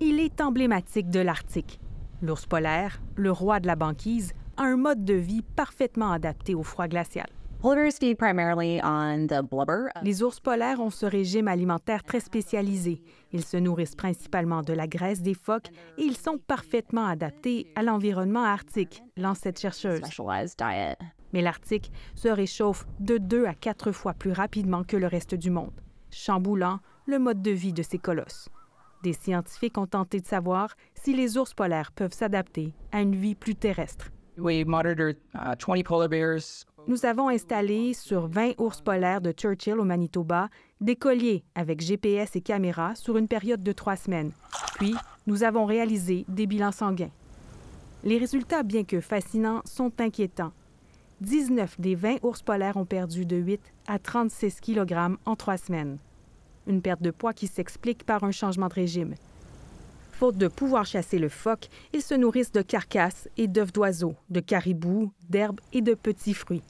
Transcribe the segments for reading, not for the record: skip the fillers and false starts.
il est emblématique de l'Arctique. L'ours polaire, le roi de la banquise, a un mode de vie parfaitement adapté au froid glacial. Les ours polaires ont ce régime alimentaire très spécialisé. Ils se nourrissent principalement de la graisse des phoques et ils sont parfaitement adaptés à l'environnement arctique, lance cette chercheuse. Mais l'Arctique se réchauffe de 2 à 4 fois plus rapidement que le reste du monde, chamboulant le mode de vie de ces colosses. Des scientifiques ont tenté de savoir si les ours polaires peuvent s'adapter à une vie plus terrestre. Nous avons installé sur 20 ours polaires de Churchill au Manitoba des colliers avec GPS et caméra sur une période de 3 semaines. Puis, nous avons réalisé des bilans sanguins. Les résultats, bien que fascinants, sont inquiétants. 19 des 20 ours polaires ont perdu de 8 à 36 kg en 3 semaines. Une perte de poids qui s'explique par un changement de régime. Faute de pouvoir chasser le phoque, ils se nourrissent de carcasses et d'œufs d'oiseaux, de caribous, d'herbes et de petits fruits.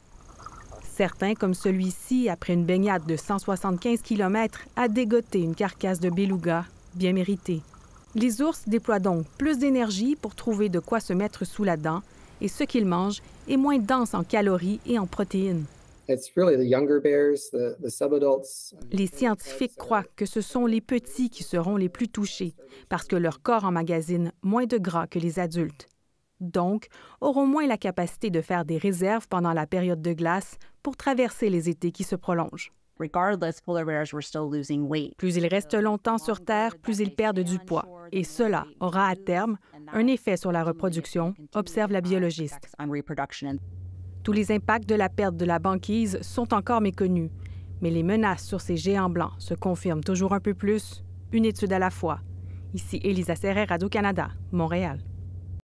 Certains, comme celui-ci, après une baignade de 175 km, a dégoté une carcasse de beluga, bien méritée. Les ours déploient donc plus d'énergie pour trouver de quoi se mettre sous la dent, et ce qu'ils mangent est moins dense en calories et en protéines. Les scientifiques croient que ce sont les petits qui seront les plus touchés parce que leur corps emmagasine moins de gras que les adultes. Donc, auront moins la capacité de faire des réserves pendant la période de glace pour traverser les étés qui se prolongent. Plus ils restent longtemps sur Terre, plus ils perdent du poids. Et cela aura à terme un effet sur la reproduction, observe la biologiste. Tous les impacts de la perte de la banquise sont encore méconnus, mais les menaces sur ces géants blancs se confirment toujours un peu plus, une étude à la fois. Ici Elisa Serret, Radio-Canada, Montréal.